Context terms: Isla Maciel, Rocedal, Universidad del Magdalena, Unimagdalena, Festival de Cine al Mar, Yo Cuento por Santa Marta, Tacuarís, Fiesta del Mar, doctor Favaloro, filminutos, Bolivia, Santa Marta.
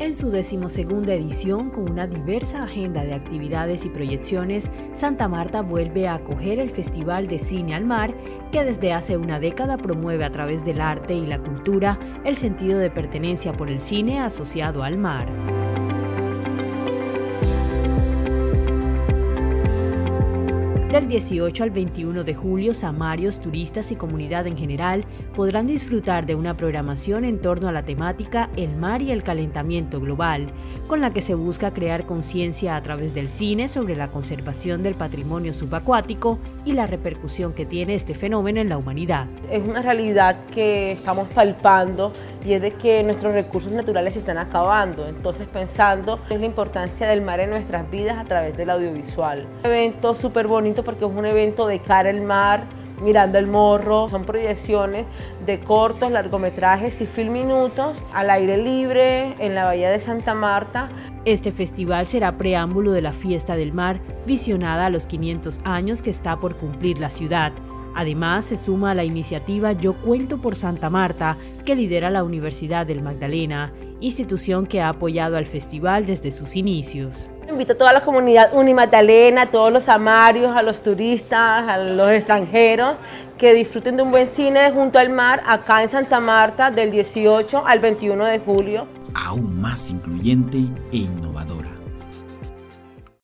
En su 12ª edición, con una diversa agenda de actividades y proyecciones, Santa Marta vuelve a acoger el Festival de Cine al Mar, que desde hace una década promueve a través del arte y la cultura el sentido de pertenencia por el cine asociado al mar. Del 18 al 21 de julio, samarios, turistas y comunidad en general podrán disfrutar de una programación en torno a la temática El mar y el calentamiento global, con la que se busca crear conciencia a través del cine sobre la conservación del patrimonio subacuático y la repercusión que tiene este fenómeno en la humanidad. Es una realidad que estamos palpando y es de que nuestros recursos naturales se están acabando, entonces pensando en la importancia del mar en nuestras vidas a través del audiovisual. Un evento súper bonito porque es un evento de cara al mar, mirando el morro. Son proyecciones de cortos, largometrajes y filminutos al aire libre en la bahía de Santa Marta. Este festival será preámbulo de la Fiesta del Mar, visionada a los 500 años que está por cumplir la ciudad. Además, se suma a la iniciativa Yo Cuento por Santa Marta, que lidera la Universidad del Magdalena, institución que ha apoyado al festival desde sus inicios. Invito a toda la comunidad unimagdalena, a todos los samarios, a los turistas, a los extranjeros, que disfruten de un buen cine junto al mar acá en Santa Marta del 18 al 21 de julio. Aún más incluyente e innovador.